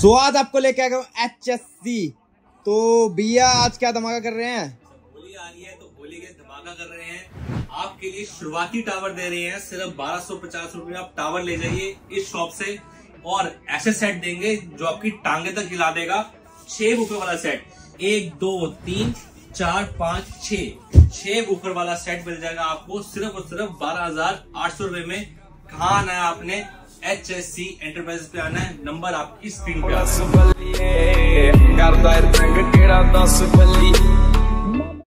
सो आज आपको लेके आ गया हूँ एचएससी। तो भैया आज क्या धमाका कर रहे हैं? होली आ रही है तो होली का धमाका कर रहे हैं। आपके लिए शुरुआती टावर दे रहे हैं सिर्फ 1250 रुपए। आप टावर ले जाइए इस शॉप से और ऐसे सेट देंगे जो आपकी टांगे तक हिला देगा। 6 बुफर वाला सेट 1 2 3 4 5 6 बुफर वाला सेट मिल जाएगा आपको सिर्फ और सिर्फ 12,800 रुपए में। कहाँ आना है आपने? एचएससी एंटरप्राइजेज पे आना है। नंबर आपकी स्क्रीन पे आ रहा है।